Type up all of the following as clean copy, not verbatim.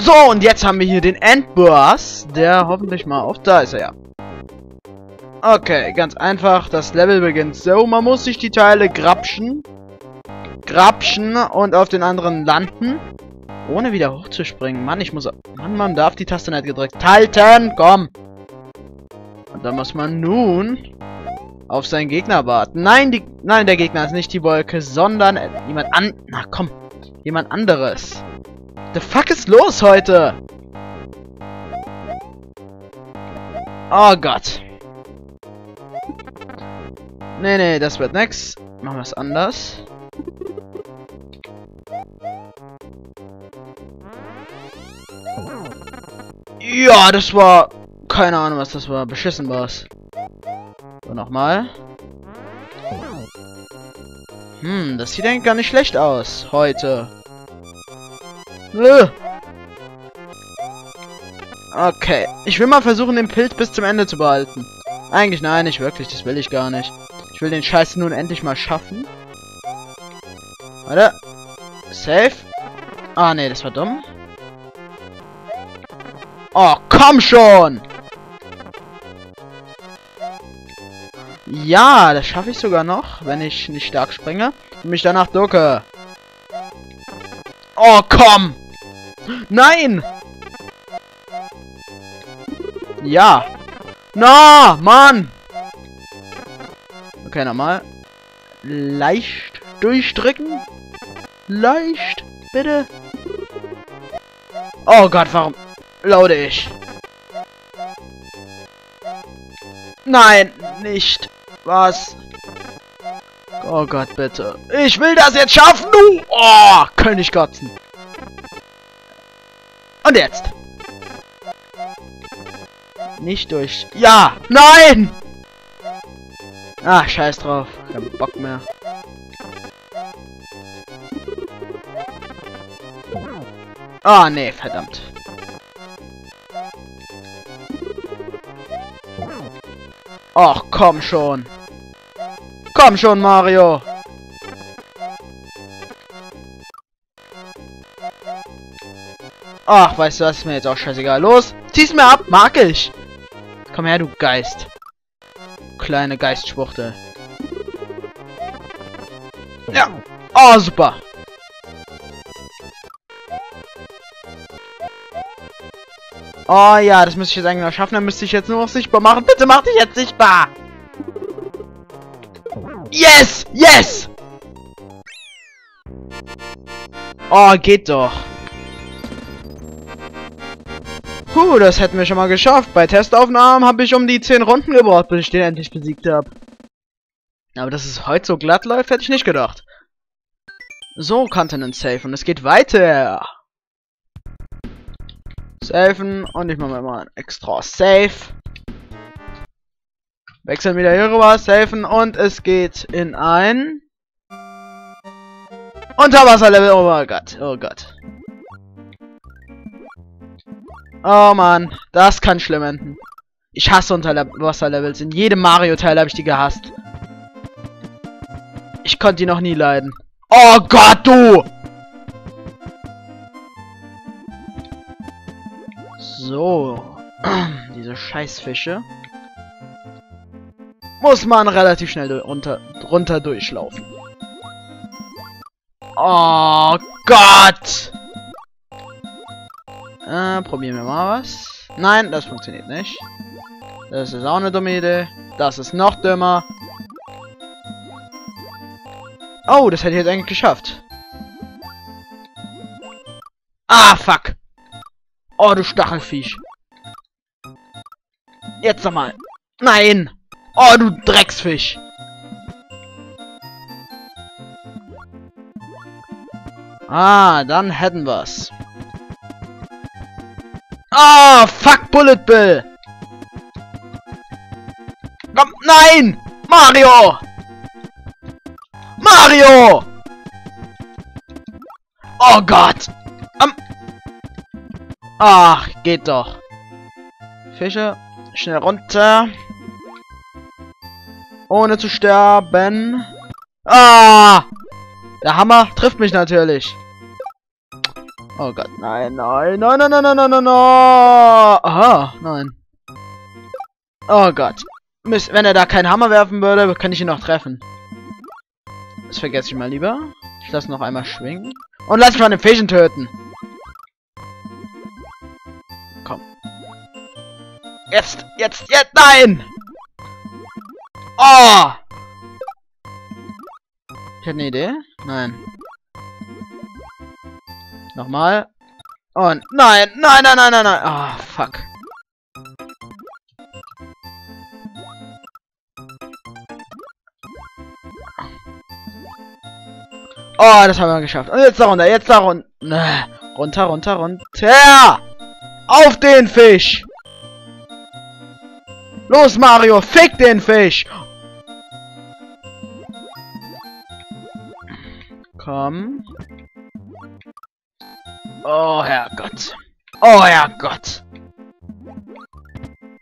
So, und jetzt haben wir hier den Endboss, der hoffentlich mal auf... Da ist er ja. Okay, ganz einfach. Das Level beginnt so. Man muss sich die Teile grapschen. Und auf den anderen landen. Ohne wieder hochzuspringen. Mann, ich muss... Mann, man darf die Taste nicht gedrückt halten. Komm. Und dann muss man nun auf seinen Gegner warten. Nein, der Gegner ist nicht die Wolke, sondern jemand an... Na komm. Jemand anderes. The fuck ist los heute? Oh Gott. Nee, nee, das wird nix. Machen wir es anders. Ja, das war... Keine Ahnung, was das war. Beschissen war's. So, nochmal. Hm, das sieht eigentlich gar nicht schlecht aus. Heute. Okay. Ich will mal versuchen, den Pilz bis zum Ende zu behalten. Eigentlich nein, nicht wirklich. Das will ich gar nicht. Ich will den Scheiß nun endlich mal schaffen. Warte. Safe. Ah, nee, das war dumm. Oh, komm schon! Ja, das schaffe ich sogar noch, wenn ich nicht stark springe und mich danach ducke. Oh, komm! Nein! Ja! Na, Mann! Okay, nochmal. Leicht durchdrücken. Leicht, bitte. Oh Gott, warum laude ich? Nein, nicht. Was? Oh Gott, bitte. Ich will das jetzt schaffen, du! Oh, König Gotzen. Und jetzt. Nicht durch... Ja! Nein! Ah, scheiß drauf. Kein Bock mehr. Ah, nee, verdammt. Ach, komm schon. Komm schon, Mario. Ach, weißt du was? Ist mir jetzt auch scheißegal. Los, zieh's mir ab. Mag ich. Komm her, du Geist. Kleine Geistschwuchtel. Ja. Oh, super. Oh ja, das müsste ich jetzt eigentlich noch schaffen. Dann müsste ich jetzt nur noch sichtbar machen. Bitte mach dich jetzt sichtbar. Yes! Yes! Oh, geht doch. Puh, das hätten wir schon mal geschafft. Bei Testaufnahmen habe ich um die 10 Runden gebraucht, bis ich den endlich besiegt habe. Aber dass es heute so glatt läuft, hätte ich nicht gedacht. So, Continent safe und es geht weiter. Safen und ich mache mal ein extra Safe. Wechseln wieder hier rüber, safen und es geht in ein Unterwasserlevel. Oh Gott, oh Gott. Oh Mann, das kann schlimm enden. Ich hasse Unterwasserlevels. In jedem Mario-Teil habe ich die gehasst. Ich konnte die noch nie leiden. Oh Gott, du! So. Diese Scheißfische. Muss man relativ schnell runter durchlaufen. Oh Gott! Probieren wir mal was. Nein, das funktioniert nicht. Das ist auch eine dumme Idee. Das ist noch dümmer. Oh, das hätte ich jetzt eigentlich geschafft. Ah, fuck! Oh, du Stachelfisch. Jetzt nochmal. Nein! Oh, du Drecksfisch. Ah, dann hätten wir's. Ah, fuck Bullet Bill. Komm, nein! Mario! Mario! Oh Gott! Ach, geht doch. Fische, schnell runter. Ohne zu sterben. Ah! Der Hammer trifft mich natürlich. Oh Gott, nein, nein, nein, nein, nein, nein, nein, nein, nein. Aha, nein. Oh Gott. Wenn er da keinen Hammer werfen würde, könnte ich ihn noch treffen. Das vergesse ich mal lieber. Ich lasse noch einmal schwingen. Und lass mich mal den Fischen töten. Komm. Jetzt, jetzt, jetzt, nein! Oh! Ich hätte eine Idee. Nein. Nochmal. Und nein, nein, nein, nein, nein, nein. Ah, oh, fuck. Oh, das haben wir geschafft. Und jetzt da runter, jetzt da runter. Runter, runter, runter. Auf den Fisch. Los, Mario, fick den Fisch. Komm. Oh, Herrgott. Oh, Herrgott.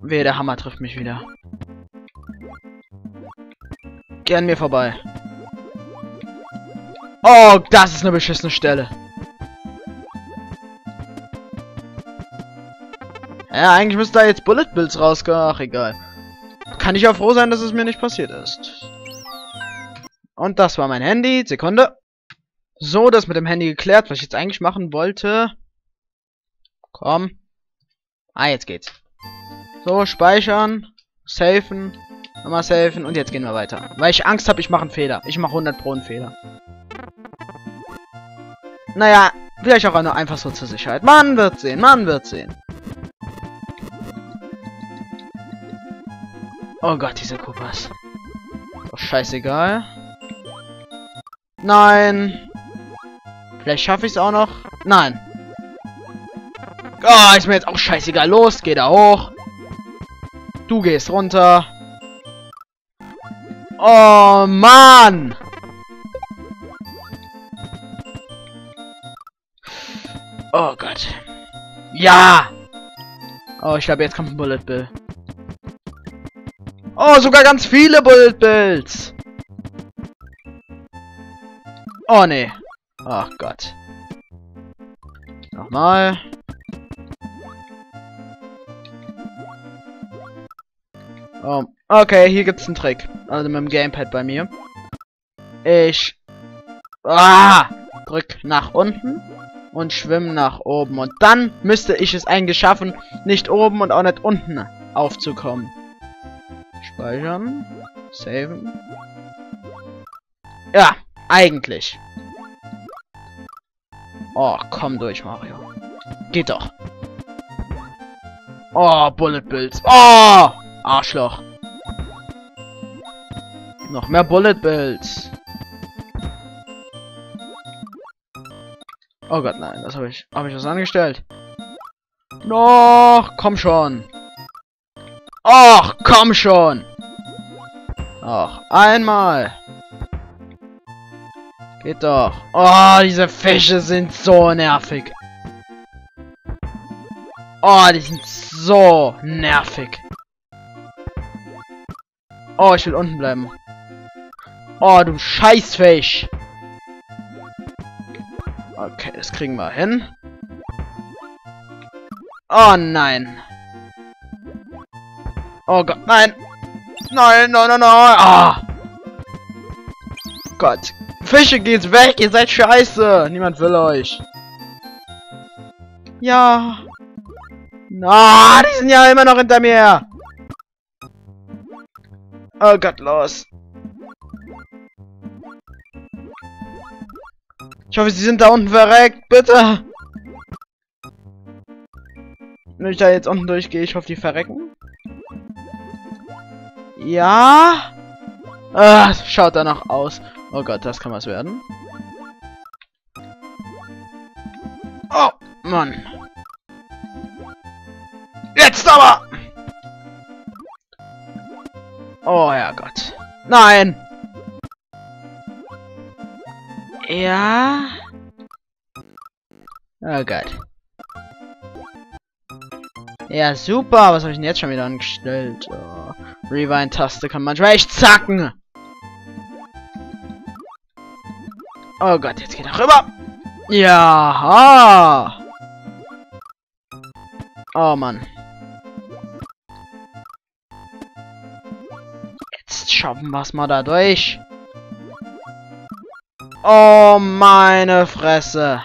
Wehe, der Hammer trifft mich wieder. Geh an mir vorbei. Oh, das ist eine beschissene Stelle. Ja, eigentlich müsste da jetzt Bullet Bills rausgehen. Ach, egal. Kann ich ja froh sein, dass es mir nicht passiert ist. Und das war mein Handy. Sekunde. So, das mit dem Handy geklärt, was ich jetzt eigentlich machen wollte. Komm. Ah, jetzt geht's. So, speichern. Safen. Nochmal safen. Und jetzt gehen wir weiter. Weil ich Angst habe, ich mache einen Fehler. Ich mache 100% einen Fehler. Naja, vielleicht auch nur einfach so zur Sicherheit. Man wird sehen, man wird sehen. Oh Gott, diese Koopas. Doch scheißegal. Nein. Vielleicht schaffe ich es auch noch. Nein. Oh, ist mir jetzt auch scheißegal. Los, geh da hoch. Du gehst runter. Oh, Mann. Oh Gott. Ja. Oh, ich glaube, jetzt kommt ein Bullet Bill. Oh, sogar ganz viele Bullet Bills. Oh, nee. Ach Gott. Nochmal. Oh, okay, hier gibt's einen Trick. Also mit dem Gamepad bei mir. Ich... Ah! Drück nach unten und schwimm nach oben. Und dann müsste ich es eigentlich schaffen, nicht oben und auch nicht unten aufzukommen. Speichern. Saven. Ja, eigentlich. Oh, komm durch, Mario. Geht doch. Oh, Bullet Bills. Oh, Arschloch. Noch mehr Bullet Bills. Oh Gott, nein, das habe ich was angestellt. Noch, komm schon. Och, komm schon. Noch einmal. Geht doch. Oh, diese Fische sind so nervig. Oh, die sind so nervig. Oh, ich will unten bleiben. Oh, du Scheißfisch. Okay, das kriegen wir hin. Oh nein. Oh Gott, nein. Nein, nein, nein, nein. Ah. Gott. Fische, geht weg, ihr seid scheiße. Niemand will euch. Ja. Na, die sind ja immer noch hinter mir. Oh Gott, los. Ich hoffe, sie sind da unten verreckt, bitte. Wenn ich da jetzt unten durchgehe, ich hoffe, die verrecken. Ja. Ah, schaut danach aus. Oh Gott, das kann was werden. Oh, Mann. Jetzt aber. Oh, Herrgott. Nein. Ja. Oh Gott. Ja, super. Was habe ich denn jetzt schon wieder angestellt? Oh. Rewind-Taste kann manchmal echt zacken. Oh Gott, jetzt geht er rüber. Jaha! Oh Mann. Jetzt schaffen wir es mal da durch. Oh meine Fresse.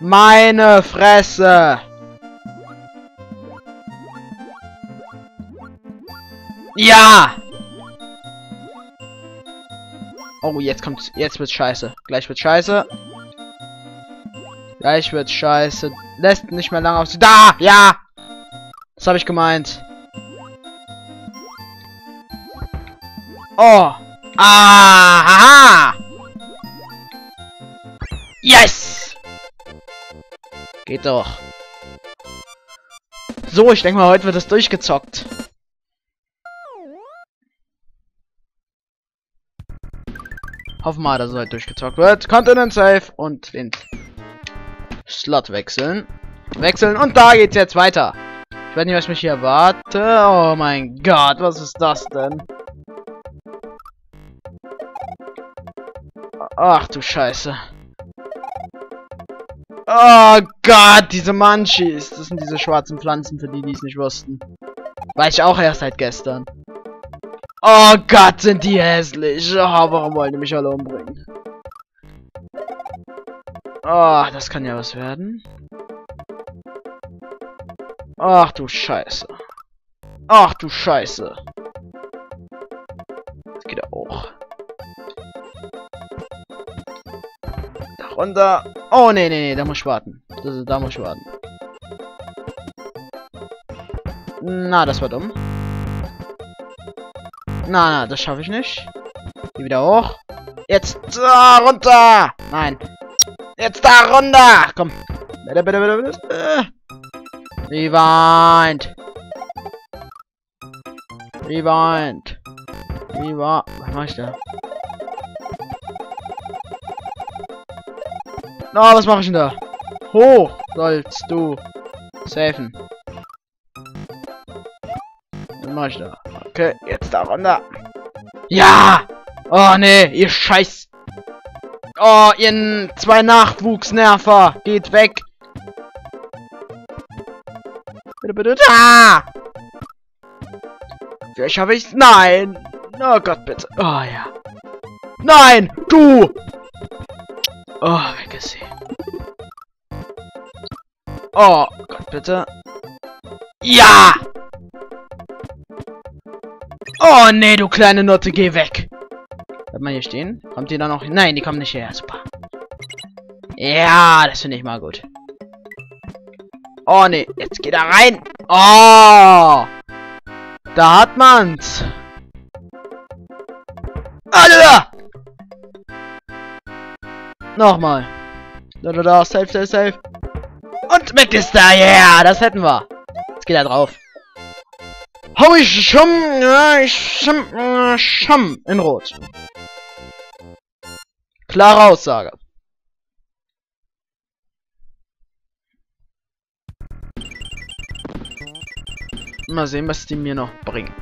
Meine Fresse. Ja! Oh, jetzt wird's scheiße. Gleich wird's scheiße. Gleich wird's scheiße. Lässt nicht mehr lange auf. Da! Ja! Das habe ich gemeint. Oh! Aha! Yes! Geht doch. So, ich denke mal, heute wird es durchgezockt. Hoffen wir mal, dass es heute durchgezockt wird. Continent Safe und den Slot wechseln. Wechseln und da geht's jetzt weiter. Ich weiß nicht, was mich hier erwartet. Oh mein Gott, was ist das denn? Ach du Scheiße. Oh Gott, diese Munchies. Das sind diese schwarzen Pflanzen, für die, die es nicht wussten. Weiß ich auch erst seit gestern. Oh Gott, sind die hässlich. Oh, warum wollen die mich alle umbringen? Oh, das kann ja was werden. Ach du Scheiße. Ach du Scheiße. Das geht auch. Da runter. Oh, nee, nee, nee, da muss ich warten. Da muss ich warten. Na, das war dumm. Na, na, das schaffe ich nicht. Geh wieder hoch. Jetzt da runter. Nein. Jetzt da runter. Komm. Bitte, bitte, bitte, bitte. Rewind. Rewind. Rewind. Was mach ich da? Na, was mache ich denn da? Hoch sollst du safen. Was mach ich da? Okay, jetzt da runter. Ja! Oh nee, ihr Scheiß. Oh, ihr zwei Nachwuchsnerver. Geht weg. Bitte, bitte. Ah! Vielleicht habe ich's. Nein! Oh Gott, bitte. Oh ja. Nein! Du! Oh, weggesehen. Oh Gott, bitte. Ja! Oh nee, du kleine Nutte, geh weg. Bleib mal hier stehen. Kommt die da noch hin? Nein, die kommen nicht her. Super. Ja, das finde ich mal gut. Oh nee, jetzt geht er rein. Oh. Da hat man's. Alter! Nochmal. Da, da, da. Safe, safe, safe. Und weg ist da. Yeah, das hätten wir. Jetzt geht er drauf. Hau ich schum in Rot. Klare Aussage. Mal sehen, was die mir noch bringen.